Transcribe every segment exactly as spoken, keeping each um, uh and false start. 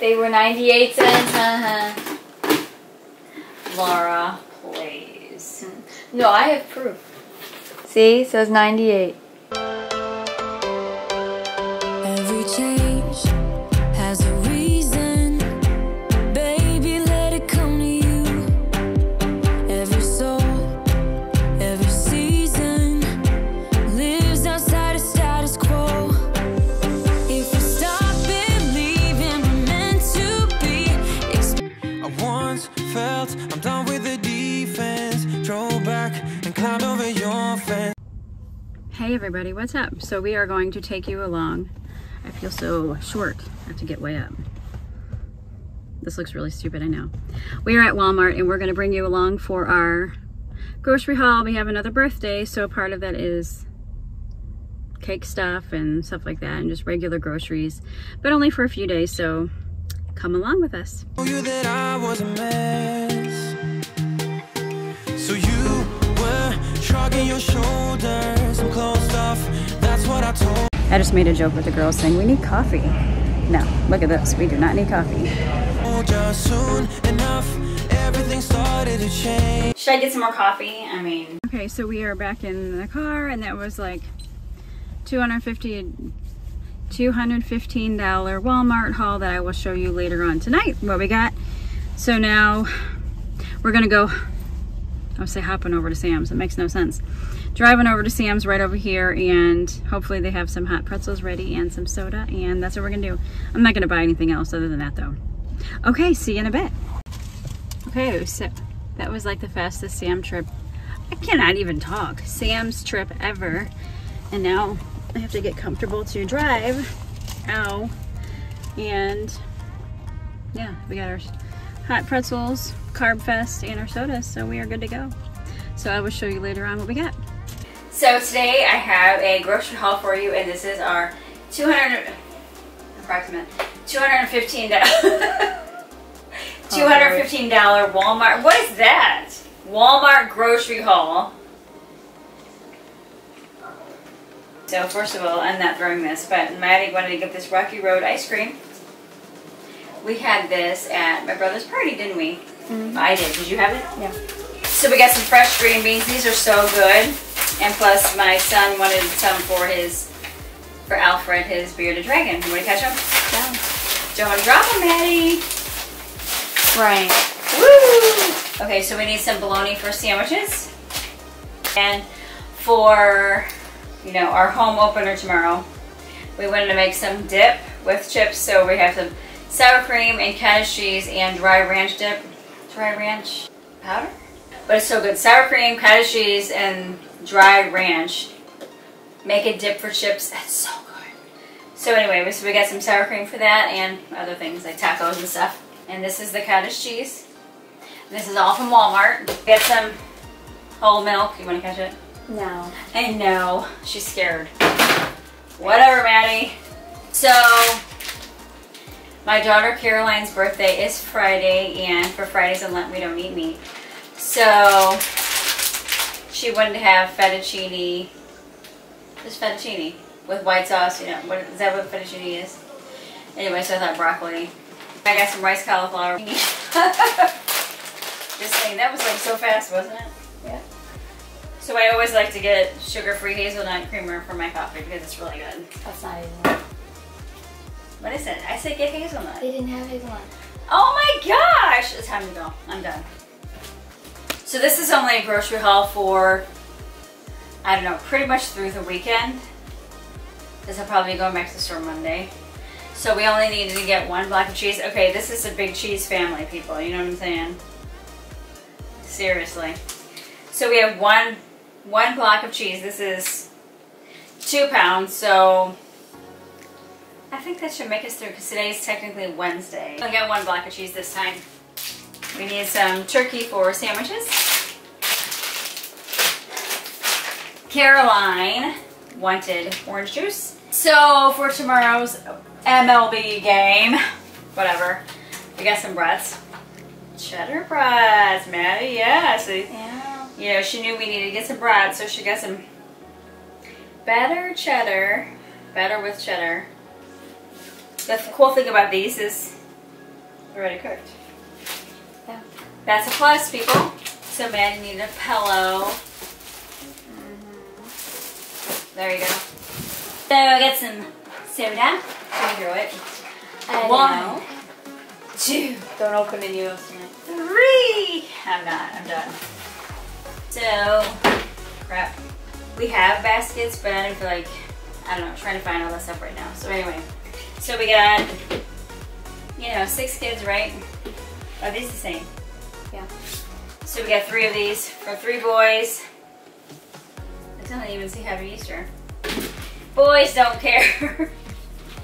They were ninety-eight cents, uh-huh. Laura, please. No, I have proof. See, so it's ninety-eight. Every change has a reason. Baby, let it come to you. Every soul, every season lives outside of status quo. If we stop believing we're meant to be. I once felt I'm done with the defense. Drove back and climbed over your fence. Hey everybody, what's up? So we are going to take you along. I feel so short. I have to get way up. This looks really stupid, I know. We are at Walmart and we're going to bring you along for our grocery haul. We have another birthday, so part of that is cake stuff and stuff like that and just regular groceries, but only for a few days, so come along with us. I told you that I was a mess. So you were shrugging your shoulders and closed off. That's what I told you. I just made a joke with the girls saying, we need coffee. No, look at this, we do not need coffee. Should I get some more coffee? I mean... Okay, so we are back in the car and that was like two hundred fifty dollars, two hundred fifteen dollar Walmart haul that I will show you later on tonight what we got. So now we're gonna go, I'll say hopping over to Sam's, it makes no sense. Driving over to Sam's right over here, and hopefully they have some hot pretzels ready and some soda, and that's what we're gonna do. I'm not gonna buy anything else other than that though. Okay, see you in a bit. Okay, so that was like the fastest Sam trip. I cannot even talk. Sam's trip ever. And now I have to get comfortable to drive. Ow. And yeah, we got our hot pretzels, Carb Fest, and our sodas, so we are good to go. So I will show you later on what we got. So today I have a grocery haul for you, and this is our two hundred approximate two hundred fifteen dollars two hundred fifteen dollar Walmart. What is that? Walmart grocery haul. So first of all, I'm not throwing this, but Maddie wanted to get this Rocky Road ice cream. We had this at my brother's party, didn't we? Mm-hmm. I did. Did you have it? Yeah. So we got some fresh green beans. These are so good. And plus, my son wanted some for his, for Alfred, his bearded dragon. You want to catch him? Yeah. Don't drop him, Maddie. Right. Woo! Okay, so we need some bologna for sandwiches. And for, you know, our home opener tomorrow, we wanted to make some dip with chips. So we have some sour cream and cottage cheese and dry ranch dip. Dry ranch powder? But it's so good. Sour cream, cottage cheese, and dry ranch. Make a dip for chips. That's so good. So anyway, so we got some sour cream for that and other things like tacos and stuff. And this is the cottage cheese. This is all from Walmart. Get some whole milk. You want to catch it? No. I know. She's scared. Whatever, Maddie. So my daughter Caroline's birthday is Friday, and for Fridays in Lent we don't eat meat. So she wanted to have fettuccine, just fettuccine with white sauce, you know, what, is that what fettuccine is? Anyway, so I thought broccoli. I got some rice cauliflower. This thing, that was like so fast, wasn't it? Yeah. So I always like to get sugar-free hazelnut creamer for my coffee because it's really good. That's not hazelnut. What is it? I said get hazelnut. They didn't have hazelnut. Oh my gosh! It's time to go. I'm done. So this is only a grocery haul for, I don't know, pretty much through the weekend. Because I'll probably be going back to the store Monday. So we only needed to get one block of cheese. Okay, this is a big cheese family, people. You know what I'm saying? Seriously. So we have one, one block of cheese. This is two pounds. So I think that should make us through because today is technically Wednesday. I got one block of cheese this time. We need some turkey for sandwiches. Caroline wanted orange juice. So for tomorrow's M L B game, whatever, we got some brats. Cheddar brats, Maddie, yeah. So, yeah. Yeah, she knew we needed to get some brats, so she got some batter cheddar, batter with cheddar. The cool thing about these is already cooked. So that's a plus, people. So Maddie needed a pillow. Mm-hmm. There you go. So I got some soda. Throw it. And One, two. Don't open any of those. Three. I'm not. I'm done. So crap. We have baskets, but I didn't feel like, I don't know, trying to find all that stuff right now. So anyway, so we got, you know, six kids, right? Are these the same? Yeah. So we got three of these for three boys. I don't even see Happy Easter. Boys don't care.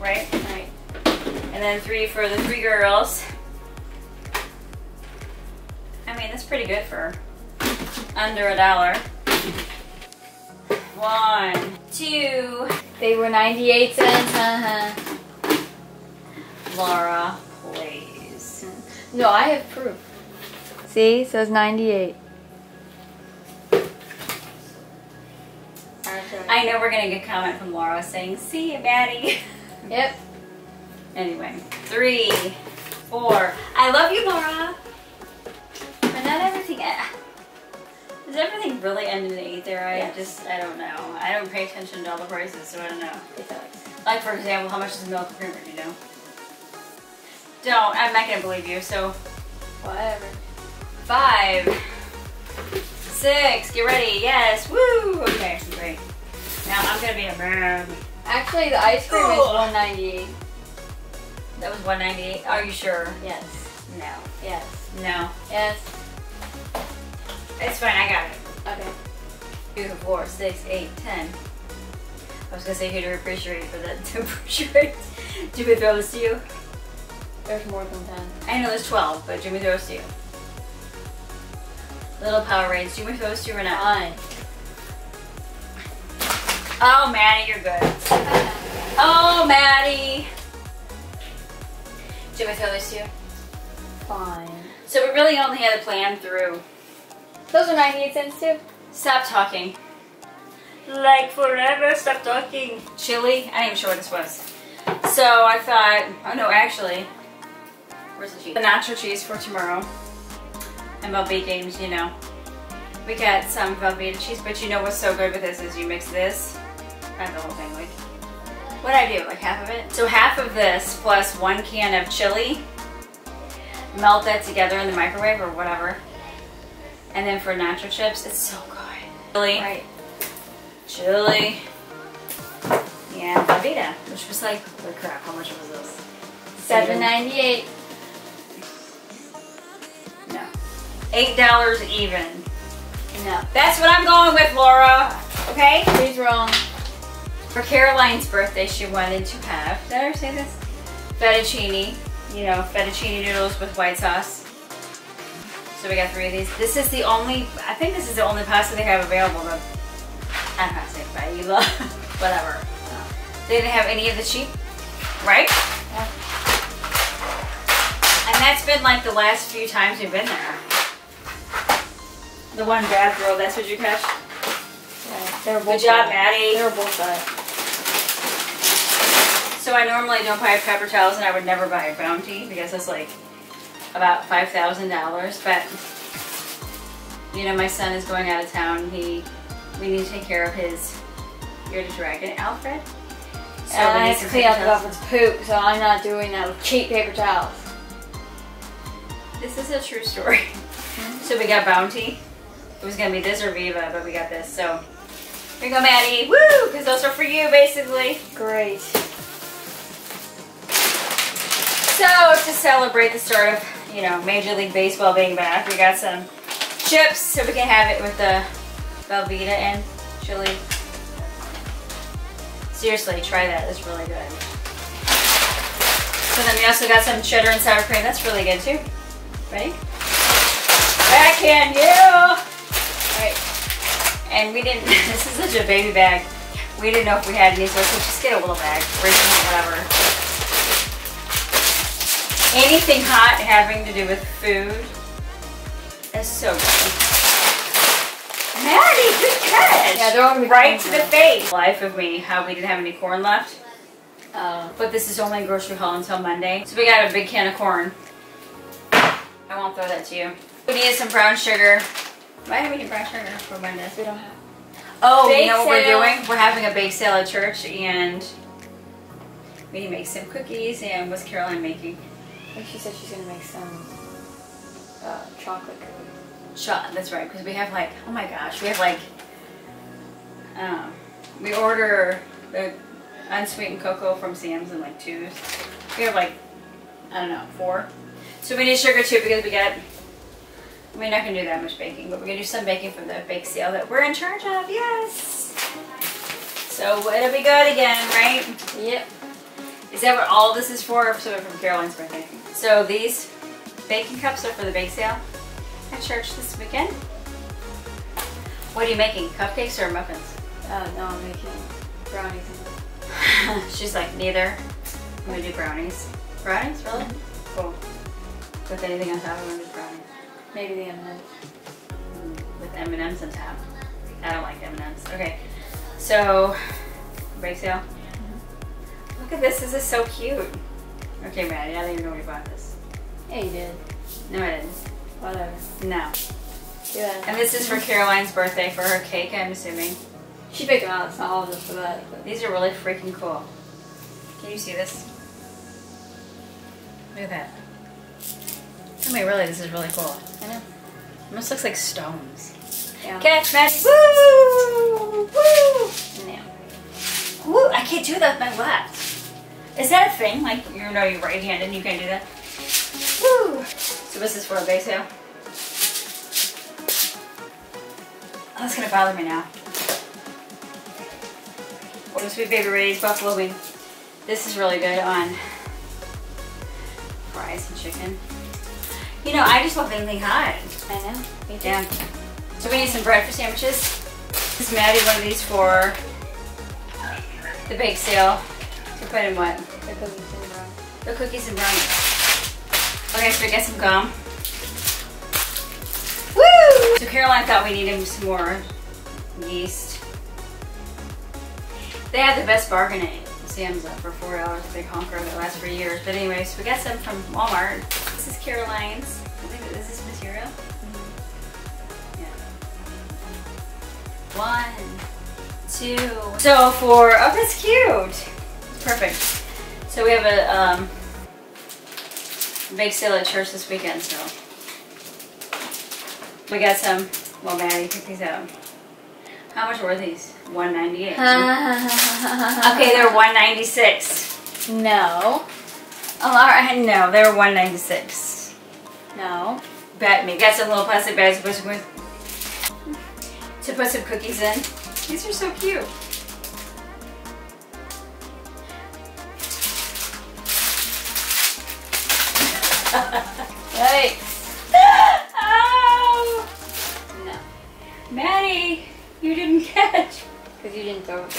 Right? Right. And then three for the three girls. I mean, that's pretty good for under a dollar. One, two. They were ninety-eight cents, uh-huh. Laura, please. No, I have proof. See, it says ninety-eight. I know we're gonna get a comment from Laura saying, see you, Maddie. Yep. Anyway, three, four. I love you, Laura. But not everything. Does everything really end in eight there? I yes. just, I don't know. I don't pay attention to all the prices, so I don't know. Like, for example, how much is milk and creamer, you know? Don't, I'm not gonna believe you, so. Whatever. Five. Six, get ready, yes, woo! Okay, great. Now I'm gonna be a man. Actually, the ice cream Ooh. is one ninety-eight. That was one ninety-eight? Are you sure? Yes. No. Yes. No. Yes. It's fine, I got it. Okay. Two, four, six, eight, ten. I was gonna say here to refrigerate, but that to refrigerate. Jimmy throw this to you? There's more than ten. I know there's twelve, but Jimmy throws to you. Little Powerades. Jimmy throws to you or not? Fine. Oh, Maddie, you're good. Oh, Maddie. Jimmy throw this to you? Fine. So we really only had a plan through. Those are ninety-eight cents too. Stop talking. Like forever, stop talking. Chili? I didn't even sure what this was. So I thought, oh no, actually, where's the cheese? The nacho cheese for tomorrow. M L B games, you know. We got some Velveeta cheese, but you know what's so good with this is you mix this, not the whole thing, like, what'd I do, like half of it? So half of this plus one can of chili, melt that together in the microwave or whatever. And then for nacho chips, it's so good. Chili. Right. Chili. Yeah, Velveeta, which was like, oh crap, how much was this? seven ninety-eight. No. eight dollars even. No. That's what I'm going with, Laura. Okay? She's wrong. For Caroline's birthday, she wanted to have, did I ever say this? Fettuccine. You know, fettuccine noodles with white sauce. So we got three of these. This is the only, I think this is the only pasta they have available. Though. I'm not saying that, you love, whatever. No. They didn't have any of the cheap, right? Yeah. And that's been like the last few times we've been there. The one bad girl, that's what you catch? Yeah, they're both good job, Maddie. They're both bad. So I normally don't buy paper towels and I would never buy a Bounty because it's like, about five thousand dollars, but you know, my son is going out of town. He, we need to take care of his ear to dragon, Alfred. So and I have to clean up Alfred's poop, so I'm not doing that with cheap paper towels. This is a true story. Mm-hmm. So we got Bounty. It was gonna be this or Viva, but we got this. So here you go, Maddie. Woo! Because those are for you, basically. Great. So to celebrate the start of, you know, Major League Baseball being back, we got some chips so we can have it with the Velveeta and chili. Seriously, try that. It's really good. So then we also got some cheddar and sour cream. That's really good too. Ready? Back in you! Alright. And we didn't, this is such a baby bag. We didn't know if we had any, so let's just get a little bag, original, whatever. Anything hot having to do with food is so good. Maddie, good catch! Yeah, they're all right to the face. Life of me, how we didn't have any corn left. Uh, but this is only a grocery haul until Monday. So we got a big can of corn. I won't throw that to you. We needed some brown sugar. Why do we need brown sugar for Mondays? We don't have. Oh, bake you know what sale. We're doing? We're having a bake sale at church, and we need to make some cookies. And what's Caroline making? I think she said she's gonna make some uh, chocolate cookies. Cho that's right, because we have like, oh my gosh, we have like, um, we order the unsweetened cocoa from Sam's in like twos. We have like, I don't know, four. So we need sugar too because we got, we're not gonna do that much baking, but we're gonna do some baking for the bake sale that we're in charge of, yes! So it'll be good again, right? Yep. Is that what all this is for? So from Caroline's birthday. So these baking cups are for the bake sale at church this weekend. What are you making, cupcakes or muffins? Uh, no, I'm making brownies. She's like, neither. I'm gonna do brownies. Brownies, really? Mm-hmm. Cool. With anything on top, I'm gonna do brownies. Maybe the M and M's. With M and M's on top. I don't like M and M's. Okay, so bake sale. Mm-hmm. Look at this. This is so cute. Okay, Maddie, I don't even know we bought this. Yeah, you did. No, I didn't. Whatever. No. Yeah. And this is for Caroline's birthday for her cake, I'm assuming. She picked them out. It's not all just for that. But. These are really freaking cool. Can you see this? Look at that. I mean, really, this is really cool. I know. Almost looks like stones. Yeah. Catch, Maddie. Woo! Woo! Yeah. Woo! I can't do that with my left. Is that a thing? Like, you know, you're right-handed and you can't do that? Woo! So this is for a bake sale. Oh, that's going to bother me now. Oh, Sweet Baby Ray's buffalo wing. This is really good on fries and chicken. You know, I just love anything hot. I know, me too. Yeah. So we need some bread for sandwiches. This Maddie one of these for the bake sale. To put in what? The cookies and brownies. The cookies and brownies. Okay, so we got some gum. Woo! So Caroline thought we needed some more yeast. They had the best bargain at Sam's for four dollars, a big honker that lasts for years. But anyways, we got some from Walmart. This is Caroline's. I think this is material. Mm-hmm. Yeah. One, two. So for oh, that's cute. Perfect. So we have a um, bake sale at church this weekend. So we got some. Well, Maddie, pick these out. How much were these? one ninety-eight. Okay, they're one ninety-six. No. Oh, all right. No, they were one ninety-six. No. Bet me. Got some little plastic bags to put some, to put some cookies in. These are so cute. Right. Oh. No. Maddie, you didn't catch. Because you didn't throw it.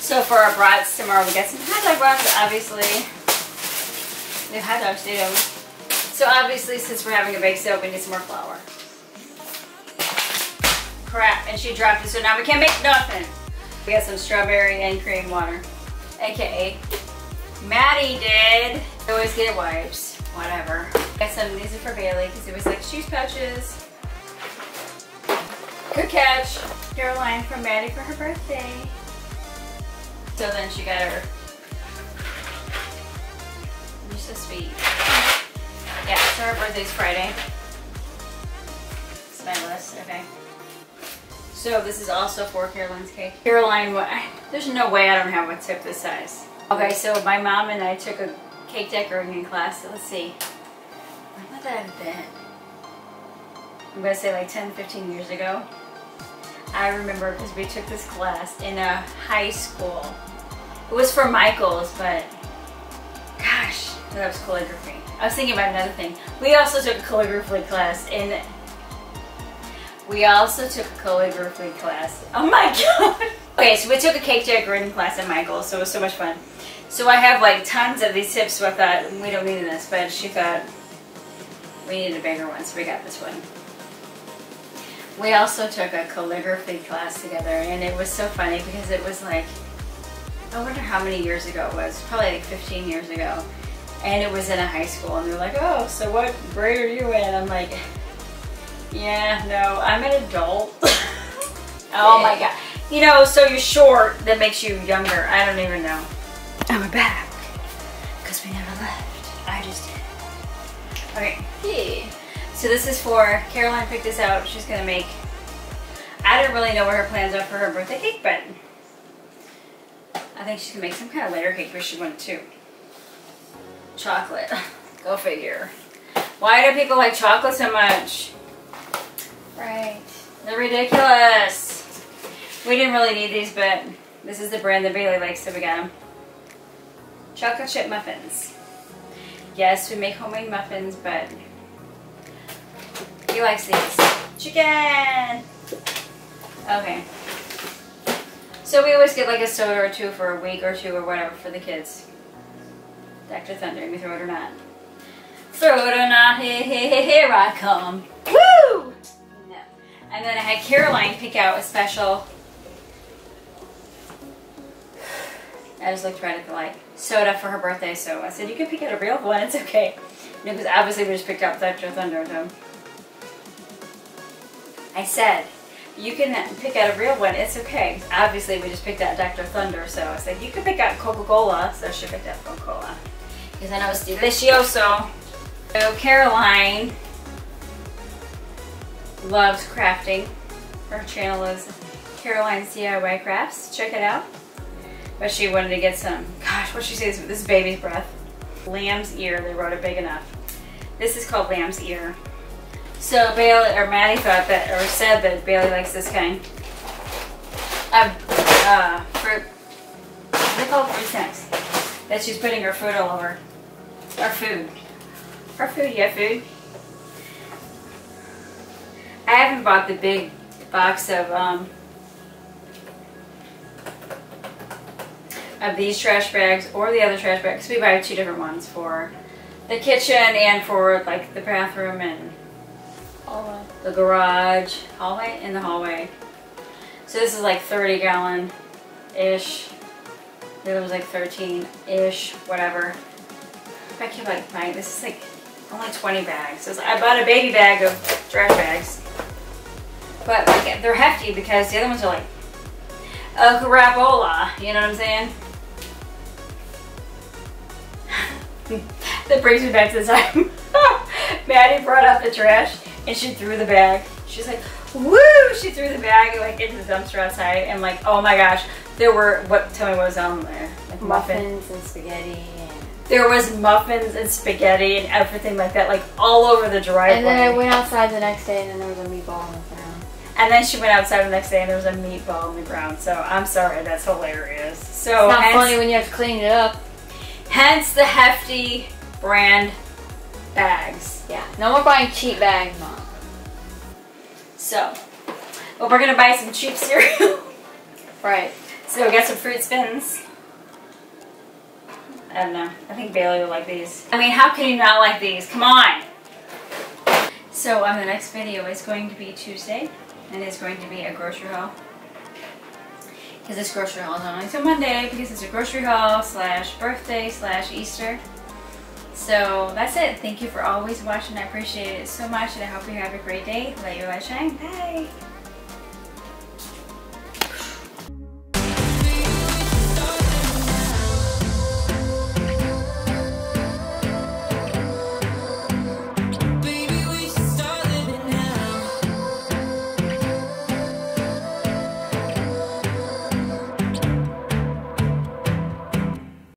So for our brats tomorrow, we got some hot dog brats, obviously. They have hot dogs too. So obviously, since we're having a bake sale, we need some more flour. Crap, and she dropped it, so now we can't make nothing. We got some strawberry and cream water, aka Maddie did. I always get wipes, whatever. Got some. These are for Bailey because it was like shoes pouches. Good catch, Caroline, from Maddie for her birthday. So then she got her. You're so sweet. Yeah, so our birthday's Friday. It's my list, okay. So this is also for Caroline's cake. Caroline, what? There's no way I don't have a tip this size. Okay, so my mom and I took a cake decorating class. So let's see. When would that have been? I'm gonna say like ten, fifteen years ago. I remember because we took this class in a high school. It was for Michael's, but gosh, that was calligraphy. I was thinking about another thing. We also took a calligraphy class in... We also took a calligraphy class. Oh my god! Okay, so we took a cake decorating class at Michael's, so it was so much fun. So I have like tons of these tips, so I thought, we don't need this, but she thought we needed a bigger one, so we got this one. We also took a calligraphy class together, and it was so funny because it was like... I wonder how many years ago it was, probably like fifteen years ago. and it was in a high school, and they're like, oh, so what grade are you in? I'm like, yeah, no, I'm an adult. Oh my God. You know, so you're short, that makes you younger. I don't even know. And we're back, because we never left. I just did. Okay. Hey. So this is for, Caroline picked this out. She's gonna make, I don't really know what her plans are for her birthday cake, but I think she can make some kind of layer cake, but she wanted to. Chocolate. Go figure. Why do people like chocolate so much? Right. They're ridiculous. We didn't really need these, but this is the brand that Bailey likes, so we got them. Chocolate chip muffins. Yes, we make homemade muffins, but he likes these. Chicken! Okay. So we always get like a soda or two for a week or two or whatever for the kids. Doctor Thunder, you throw it or not. Throw it or not, here, here, here I come. Woo! No. And then I had Caroline pick out a special. I just looked right at the light. Soda for her birthday, so I said, you can pick out a real one, it's okay. No, because obviously we just picked out Doctor Thunder, though. I said, you can pick out a real one, it's okay. Obviously we just picked out Doctor Thunder, so I said, you can pick out Coca-Cola, so she picked out Coca-Cola. Because I know it's delicioso. So Caroline loves crafting. Her channel is Caroline D I Y Crafts, check it out. But she wanted to get some, gosh, what'd she say, this, this is baby's breath. Lamb's Ear, they wrote it big enough. This is called Lamb's Ear. So Bailey, or Maddie thought that, or said that Bailey likes this kind of uh, fruit, they call it fruit snacks, that she's putting her food all over. Or food. Or food, yeah, food. I haven't bought the big box of, um, of these trash bags or the other trash bags. We buy two different ones for the kitchen and for like the bathroom and the garage, hallway, in the hallway. So this is like thirty gallon-ish. The other was like thirteen-ish, whatever. I keep like buying, this is like only twenty bags. So I bought a baby bag of trash bags. But like they're hefty because the other ones are like a carabola, you know what I'm saying? That brings me back to the time Maddie brought out the trash. And she threw the bag. She's like, woo! She threw the bag like into the dumpster outside, and like, oh my gosh, there were what? Tell me what was on there? Like muffins, muffins and spaghetti. And there was muffins and spaghetti and everything like that, like all over the driveway. And then I went outside the next day, and then there was a meatball on the ground. And then she went outside the next day, and there was a meatball on the ground. So I'm sorry, that's hilarious. So it's not hence, funny when you have to clean it up. Hence the hefty brand bags. Yeah, no more buying cheap bags, Mom. So, well, we're gonna buy some cheap cereal. Right. So we got some fruit spins. I don't know. I think Bailey would like these. I mean, how can you not like these? Come on! So, on um, the next video is going to be Tuesday, and it's going to be a grocery haul. Because this grocery haul is on until Monday, because it's a grocery haul slash birthday slash Easter. So that's it. Thank you for always watching. I appreciate it so much, and I hope you have a great day. Let your light shine. Bye.